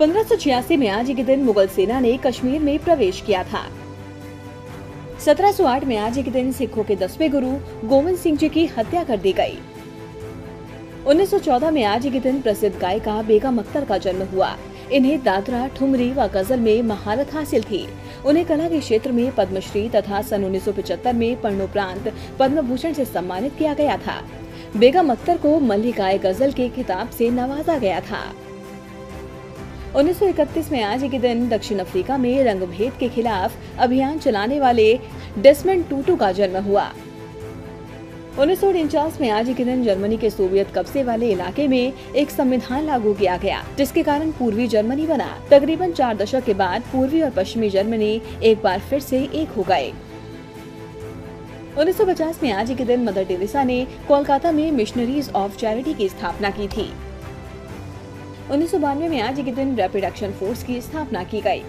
1586 में आज ही के दिन मुगल सेना ने कश्मीर में प्रवेश किया था। 1708 में आज ही के दिन सिखों के 10वें गुरु गोविंद सिंह जी की हत्या कर दी गई। 1914 में आज ही के दिन प्रसिद्ध गायिका बेगम अख्तर का जन्म हुआ। इन्हें दादरा, ठुमरी व गजल में महारत हासिल थी। उन्हें कला के क्षेत्र में पद्मश्री तथा सन 1975 में मरणोपरांत पद्म भूषण से सम्मानित किया गया था। बेगम अख्तर को मल्लिकाए गजल के खिताब से नवाजा गया था। 1931 में आज के दिन दक्षिण अफ्रीका में रंगभेद के खिलाफ अभियान चलाने वाले डेसमंड टूटू का जन्म हुआ। 1949 में आज के दिन जर्मनी के सोवियत कब्जे वाले इलाके में एक संविधान लागू किया गया, जिसके कारण पूर्वी जर्मनी बना। तकरीबन 4 दशक के बाद पूर्वी और पश्चिमी जर्मनी एक बार फिर से एक हो गए। 1950 में आज के दिन मदर टेरिसा ने कोलकाता में मिशनरीज ऑफ चैरिटी की स्थापना की थी। 1992 में आज के दिन रैपिड एक्शन फोर्स की स्थापना की गयी।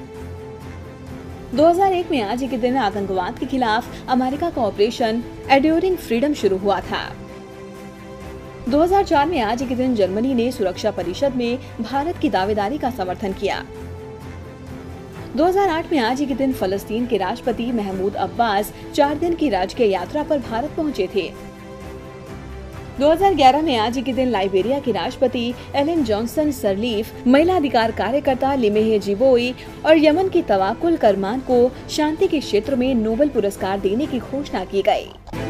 2001 में आज के दिन आतंकवाद के खिलाफ अमेरिका का ऑपरेशन एंड्योरिंग फ्रीडम शुरू हुआ था। 2004 में आज के दिन जर्मनी ने सुरक्षा परिषद में भारत की दावेदारी का समर्थन किया। 2008 में आज के दिन फलस्तीन के राष्ट्रपति महमूद अब्बास 4 दिन की राजकीय यात्रा पर भारत पहुंचे थे। 2011 में आज के दिन लाइबेरिया के राष्ट्रपति एलन जॉनसन सरलीफ, महिला अधिकार कार्यकर्ता लिमेह जिबोई और यमन की तवाकुल करमान को शांति के क्षेत्र में नोबेल पुरस्कार देने की घोषणा की गई।